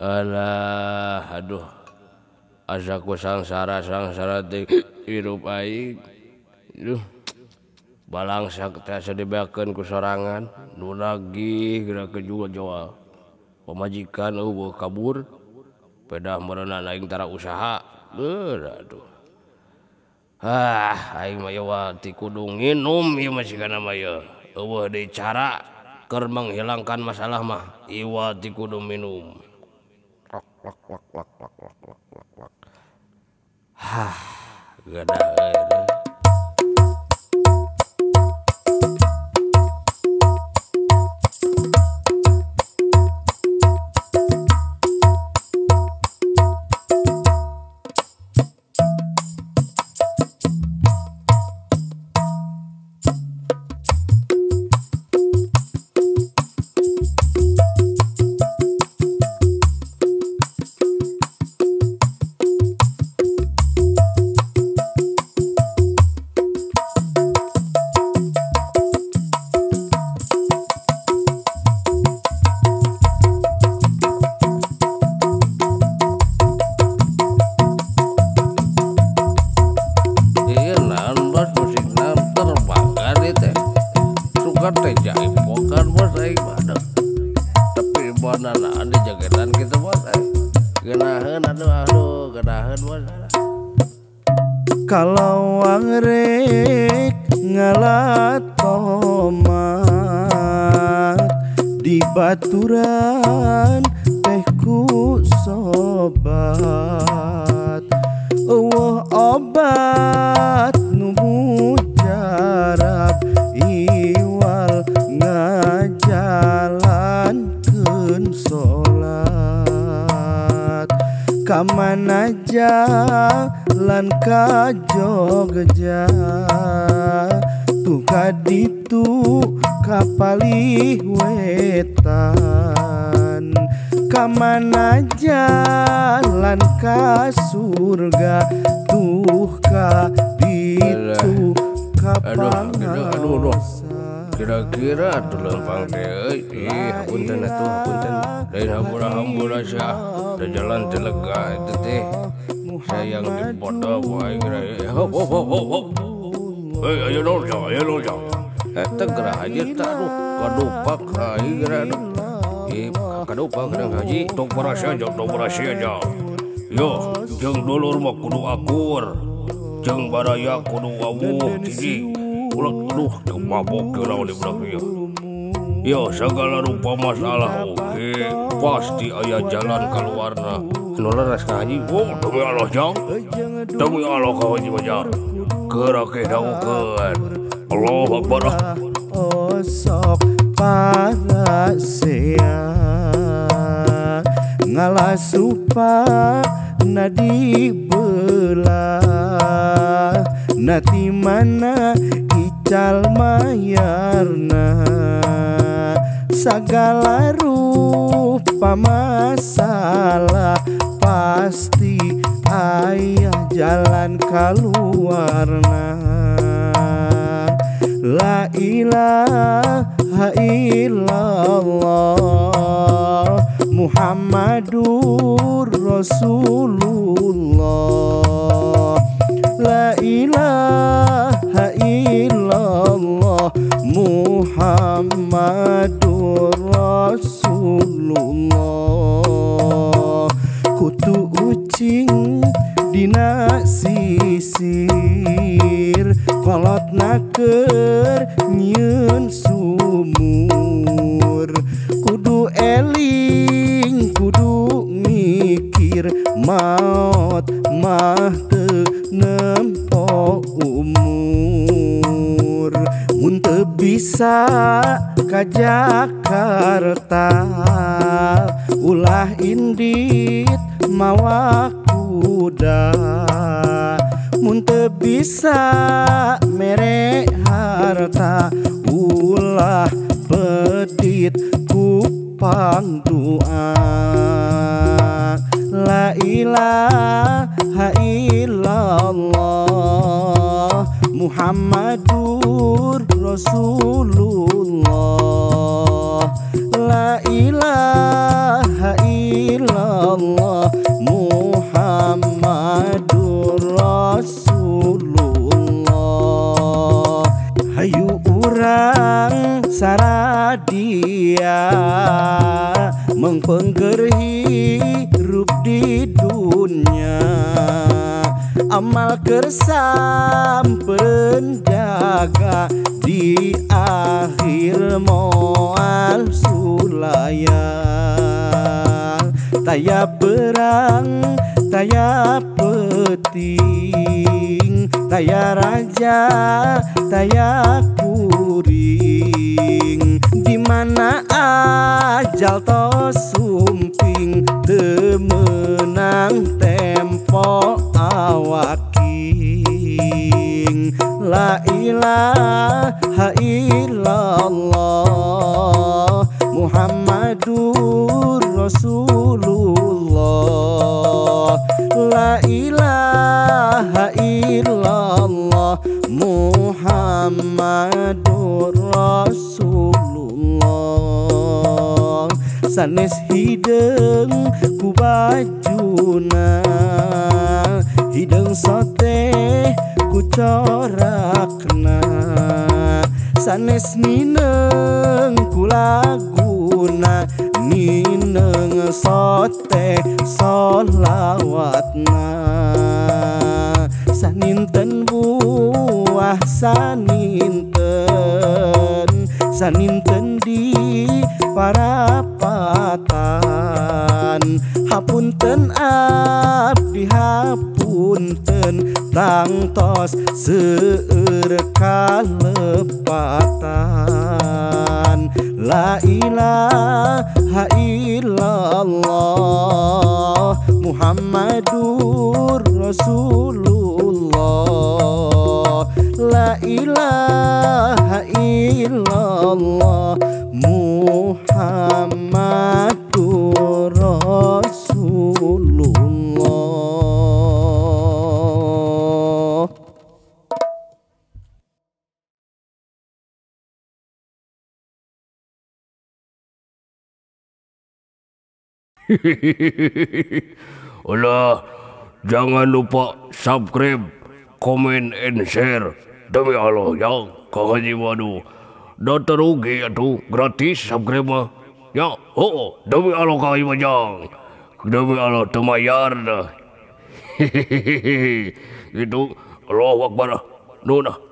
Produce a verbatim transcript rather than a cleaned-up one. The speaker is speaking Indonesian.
Alah, aduh, asaku sangsara sangsara hirup aing, duh, balang sakta sedibakan ku sorangan, nu lagi gerak kejual jual, pemajikan eueuh kabur, pedah merenang aing tara usaha, duh, aduh, ah, aing mah yawa ti kudu nginum ieu masih kana mah ya, eueuh deui cara keur menghilangkan masalah mah, iwa ti kudu minum. Wak wak wak wak wak wak wak wak. Hah, gak ada airnya. Kalau angrek ngalat tomat di baturan tehku sobat eueuh obat nu mujarab iwal ngajalankeun solat kamana aja lan ka Jogja tu kaditu ka palih wetan kamana jalan ka surga tuh kaditu ka pangaosan kira-kira tu lempang deui ih hapunten atuh hapunten lain hampura-hampura sia da jalan telega eta teh sayang dipodok wae geus hop hop hop hop eh ayo dong ayo dong eta gerah aja taruh kadupak aing geura eh kadupak geurang haji tong berasa jog tong berasa jog yo jeung dulur mah kudu akur jeung baraya kudu awuh cicing ulah aduh tong mabok geura di budak ieu yo segala rupa masalah oge pasti aya jalan keluarna. Nolak ras kaji, oh demi Allah jang, demi Allah kau jiwanya, gerak kedahukan, Allah berbarah. Osok para sea ngalasupa nadi belah, nati mana ical mayarna, segala rupa masalah. Pasti ayah jalan keluarna. La ilaha illallah Muhammadur Rasulullah. La ilaha illallah Muhammadur Rasulullah. Kutu ucing dina sisir kolot naker nyeun sumur kudu eling kudu mikir maot mah teu nempo umur mun teu bisa ka Jakarta ulah indit mawa kuda mun teu bisa mere harta ulah pedit ku pangdoa. La ilaha illallah Muhammadur Rasulullah. La ilaha illallah Allah Muhammadur Rasulullah. Hayu urang saradia mengpenggerhi hirup di dunia, amal kersampen jaga di akhir moal sulayal. Taya berang, taya peting, taya raja, taya kuring. Dimana ajal to sumping, temenang tempo awaking. La ilaha illallah Muhammadur Rasulullah. La ilaha illallah Muhammadur Rasulullah. Sanes hideung ku bajuna, hideung soteh ku corakna. Sanes mineng kulaguna, mineng sote solawatna. Saninten buah saninten, saninten di parapatan. Hapunten abdi hapunten, tangtos seueur kalepatan. La ilaha illallah Muhammadur Rasulullah. La ilaha illallah Muhammadur Rasulullah. Olah, jangan lupa subscribe, comment and share. Demi Allah ya, Kang Haji Madu. Dah terugi atuh, gratis subscribe mah. Ya, oh, demi Allah Kang Haji Majang. Demi Allah temayar dah. Itu Allahu Akbar. Nona.